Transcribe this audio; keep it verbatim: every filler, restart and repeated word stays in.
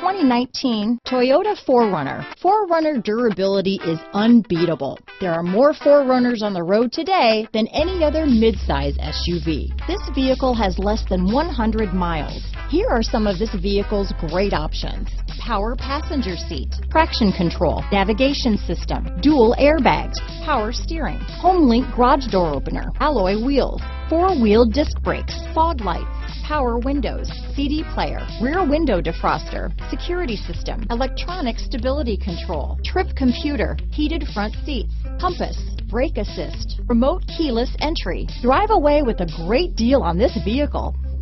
twenty nineteen Toyota four runner. four runner durability is unbeatable. There are more four runners on the road today than any other midsize S U V. This vehicle has less than one hundred miles. Here are some of this vehicle's great options: power passenger seat, traction control, navigation system, dual airbags, power steering, HomeLink garage door opener, alloy wheels, four-wheel disc brakes, fog lights, power windows, C D player, rear window defroster, security system, electronic stability control, trip computer, heated front seats, compass, brake assist, remote keyless entry. Drive away with a great deal on this vehicle.